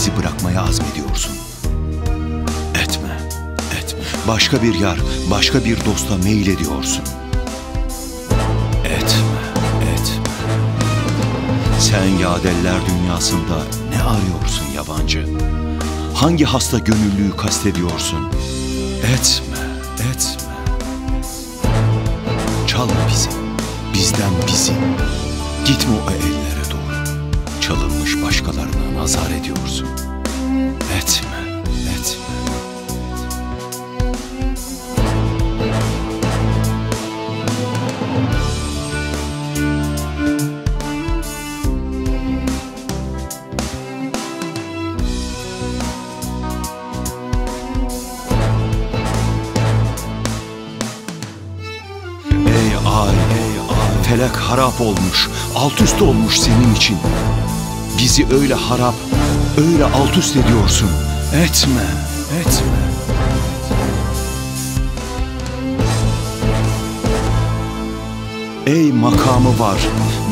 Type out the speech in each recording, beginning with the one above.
bizi bırakmaya azmediyorsun. Etme, etme. Başka bir yar, başka bir dosta meyil ediyorsun. Etme, etme. Sen yadeller dünyasında ne arıyorsun yabancı? Hangi hasta gönüllüyü kastediyorsun? Etme, etme. Çalma bizi, bizden bizi. Gitme o ellere doğru. Çalınmış başkalarına nazar ediyorsun. Etme, etme. Felak harap olmuş, alt üst olmuş senin için. Bizi öyle harap, öyle alt üst ediyorsun. Etme, etme. Ey makamı var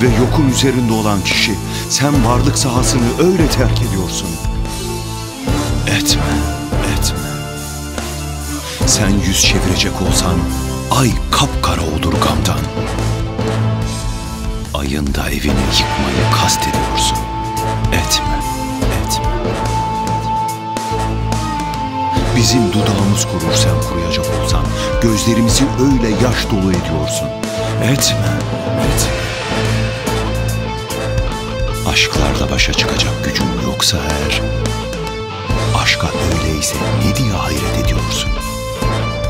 ve yokun üzerinde olan kişi, sen varlık sahasını öyle terk ediyorsun. Etme, etme. Sen yüz çevirecek olsan, ay kapkara olur gamdan. Ayında evini yıkmayı kastediyorsun. Etme, etme. Bizim dudağımız kurur sen kuruyacak olsan, gözlerimizi öyle yaş dolu ediyorsun. Etme, etme. Aşklarla başa çıkacak gücün yoksa eğer, aşka öyleyse ne diye hayret ediyorsun?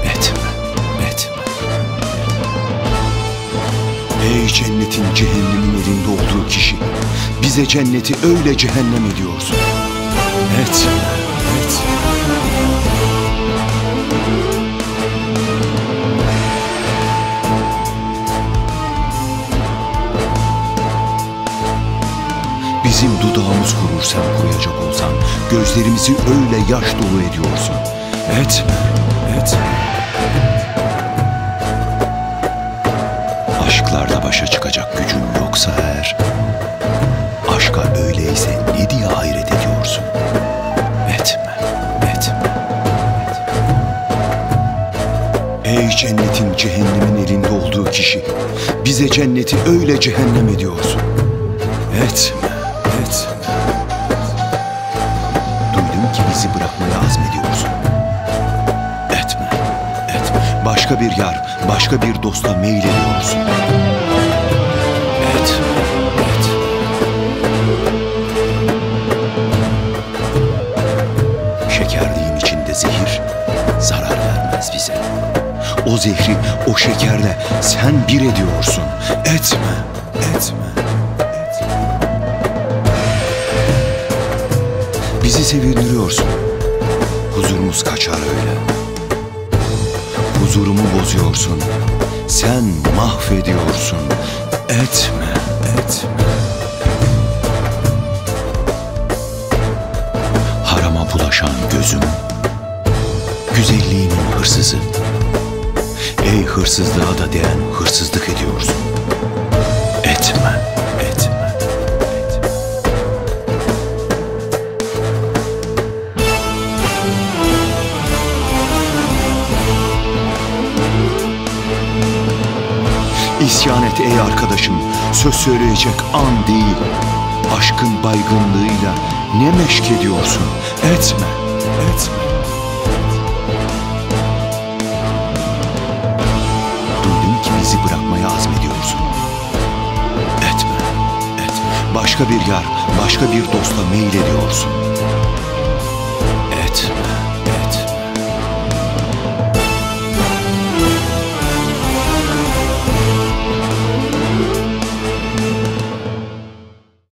Etme. Ey cennetin cehennemin elinde olduğu kişi, bize cenneti öyle cehennem ediyorsun. Etme, etme. Bizim dudağımız kurur sen kuruyacak olsan, gözlerimizi öyle yaş dolu ediyorsun. Etme, etme. Aşklarla başa çıkacak gücün yoksa eğer, aşka öyleyse ne diye hayret ediyorsun? Etme, etme, etme. Ey cennetin cehennemin elinde olduğu kişi, bize cenneti öyle cehennem ediyorsun. Etme, etme. Duydum ki bizi bırakmaya azmediyorsun. Etme, etme. Başka bir yar, başka bir dosta meyil ediyorsun. Evet, evet. Şekerliğin içinde zehir zarar vermez bize. O zehri, o şekerle sen bir ediyorsun. Etme, etme, etme. Bizi sevindiriyorsun. Huzurumuz kaçar öyle. Huzurumu bozuyorsun, sen mahvediyorsun. Etme, etme. Harama bulaşan gözüm, güzelliğinin hırsızı. Ey hırsızlığa da değen hırsızlık ediyorsun. Etme, etme, etme. İsyan et ey arkadaşım, söz söyleyecek an değil. Aşkın baygınlığıyla ne meşk ediyorsun? Etme, etme. Duydum ki bizi bırakmaya azmediyorsun. Etme, etme. Başka bir yar, başka bir dosta meyil ediyorsun.